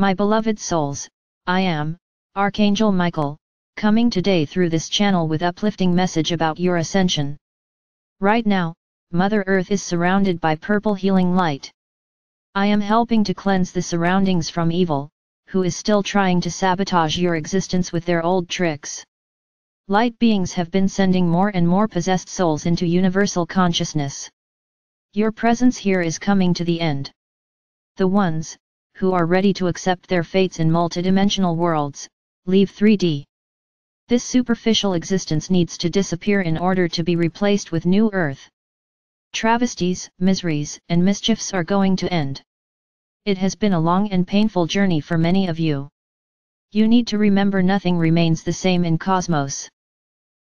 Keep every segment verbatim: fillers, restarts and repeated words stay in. My beloved souls, I am, Archangel Michael, coming today through this channel with uplifting message about your ascension. Right now, Mother Earth is surrounded by purple healing light. I am helping to cleanse the surroundings from evil, who is still trying to sabotage your existence with their old tricks. Light beings have been sending more and more possessed souls into universal consciousness. Your presence here is coming to the end. The ones who are ready to accept their fates in multidimensional worlds, leave three D. This superficial existence needs to disappear in order to be replaced with new Earth. Travesties, miseries, and mischiefs are going to end. It has been a long and painful journey for many of you. You need to remember nothing remains the same in cosmos.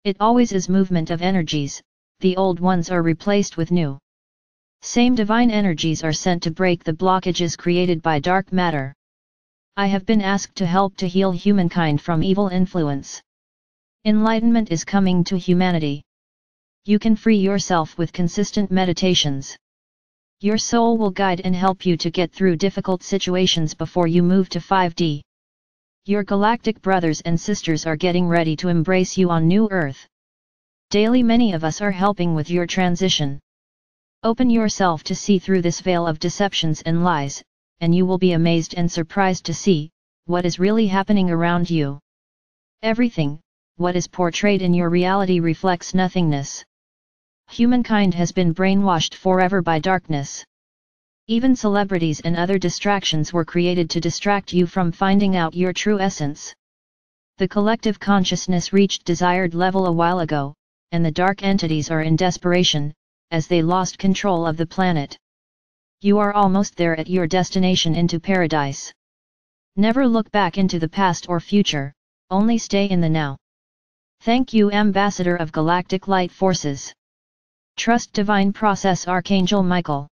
It always is movement of energies, the old ones are replaced with new. Same divine energies are sent to break the blockages created by dark matter. I have been asked to help to heal humankind from evil influence. Enlightenment is coming to humanity. You can free yourself with consistent meditations. Your soul will guide and help you to get through difficult situations before you move to five D. Your galactic brothers and sisters are getting ready to embrace you on New Earth. Daily, many of us are helping with your transition. Open yourself to see through this veil of deceptions and lies, and you will be amazed and surprised to see what is really happening around you. Everything, what is portrayed in your reality, reflects nothingness. Humankind has been brainwashed forever by darkness. Even celebrities and other distractions were created to distract you from finding out your true essence. The collective consciousness reached desired level a while ago, and the dark entities are in desperation, as they lost control of the planet. You are almost there at your destination into paradise. Never look back into the past or future, only stay in the now. Thank you, Ambassador of Galactic Light Forces. Trust Divine Process, Archangel Michael.